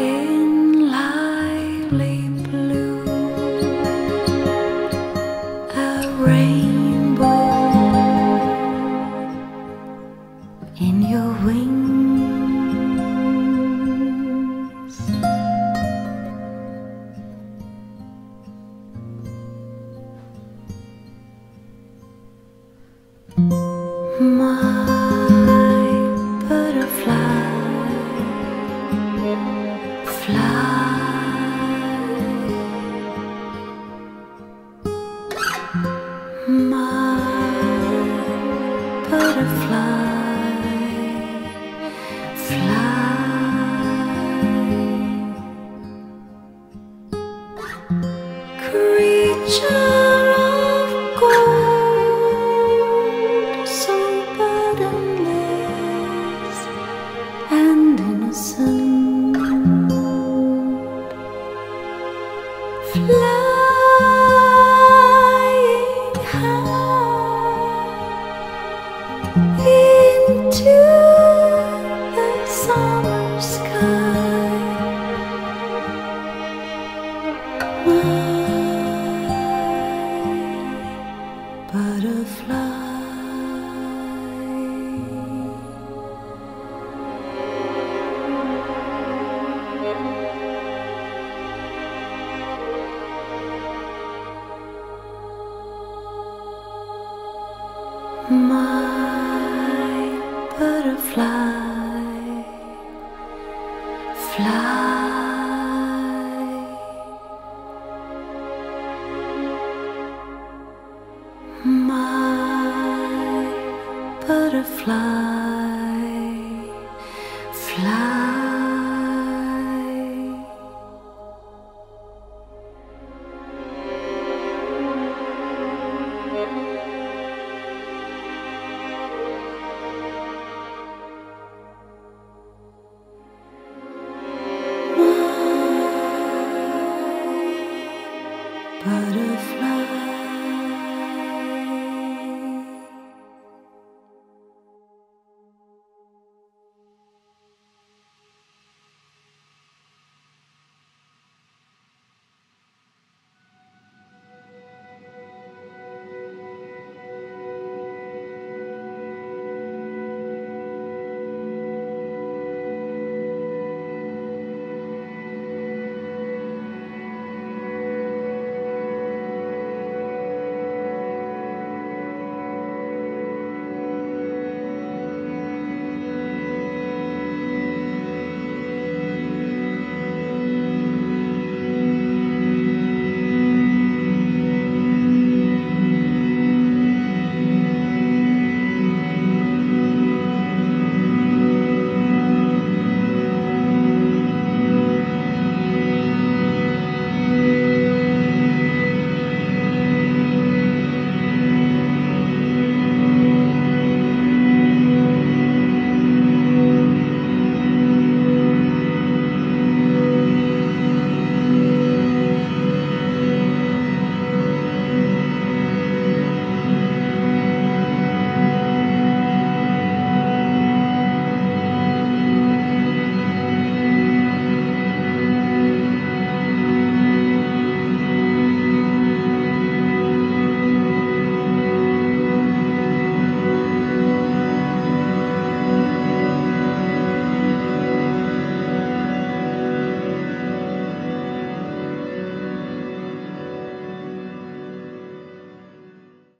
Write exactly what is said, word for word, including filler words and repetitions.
in lively blue, a rainbow in your wings. My my butterfly, fly, creature of gold, so burdenless and innocent, fly. Butterfly. My butterfly, fly.